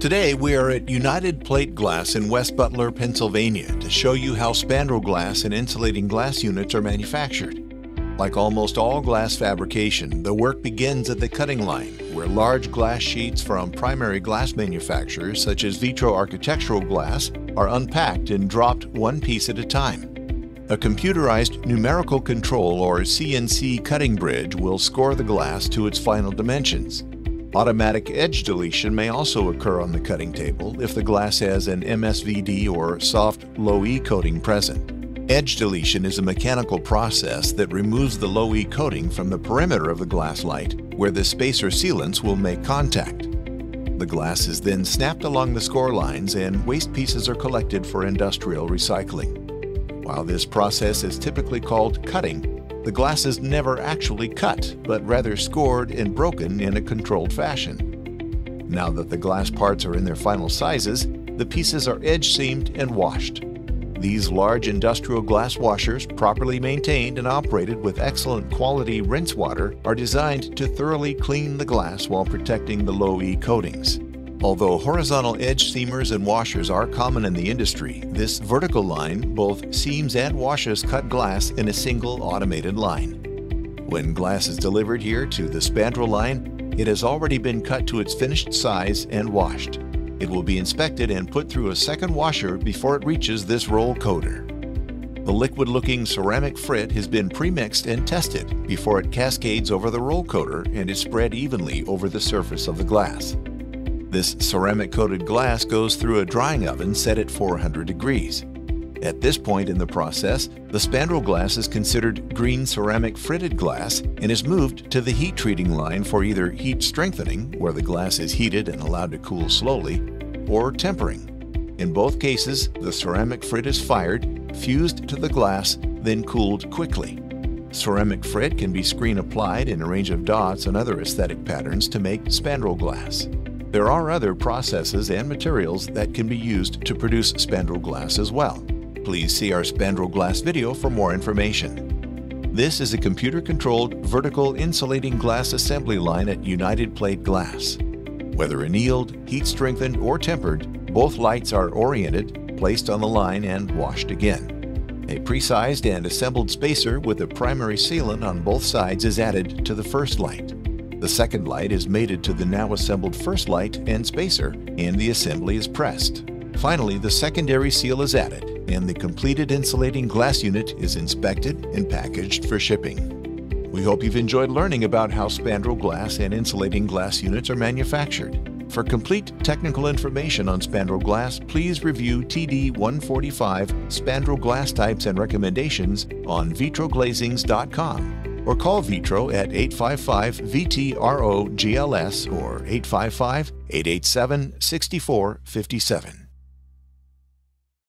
Today we are at United Plate Glass in West Butler, Pennsylvania to show you how spandrel glass and insulating glass units are manufactured. Like almost all glass fabrication, the work begins at the cutting line, where large glass sheets from primary glass manufacturers such as Vitro Architectural Glass are unpacked and dropped one piece at a time. A computerized numerical control or CNC cutting bridge will score the glass to its final dimensions. Automatic edge deletion may also occur on the cutting table if the glass has an MSVD or soft low-E coating present. Edge deletion is a mechanical process that removes the low-E coating from the perimeter of the glass light, where the spacer sealants will make contact. The glass is then snapped along the score lines and waste pieces are collected for industrial recycling. While this process is typically called cutting, the glass is never actually cut, but rather scored and broken in a controlled fashion. Now that the glass parts are in their final sizes, the pieces are edge seamed and washed. These large industrial glass washers, properly maintained and operated with excellent quality rinse water, are designed to thoroughly clean the glass while protecting the low-E coatings. Although horizontal edge seamers and washers are common in the industry, this vertical line both seams and washes cut glass in a single automated line. When glass is delivered here to the spandrel line, it has already been cut to its finished size and washed. It will be inspected and put through a second washer before it reaches this roll coater. The liquid-looking ceramic frit has been pre-mixed and tested before it cascades over the roll coater and is spread evenly over the surface of the glass. This ceramic-coated glass goes through a drying oven set at 400 degrees. At this point in the process, the spandrel glass is considered green ceramic fritted glass and is moved to the heat treating line for either heat strengthening, where the glass is heated and allowed to cool slowly, or tempering. In both cases, the ceramic frit is fired, fused to the glass, then cooled quickly. Ceramic frit can be screen applied in a range of dots and other aesthetic patterns to make spandrel glass. There are other processes and materials that can be used to produce spandrel glass as well. Please see our spandrel glass video for more information. This is a computer-controlled vertical insulating glass assembly line at United Plate Glass. Whether annealed, heat-strengthened, or tempered, both lights are oriented, placed on the line, and washed again. A pre-sized and assembled spacer with a primary sealant on both sides is added to the first light. The second light is mated to the now assembled first light and spacer, and the assembly is pressed. Finally, the secondary seal is added, and the completed insulating glass unit is inspected and packaged for shipping. We hope you've enjoyed learning about how spandrel glass and insulating glass units are manufactured. For complete technical information on spandrel glass, please review TD-145 spandrel glass types and recommendations on vitroglazings.com or call Vitro at 855-VTRO-GLS or 855-887-6457.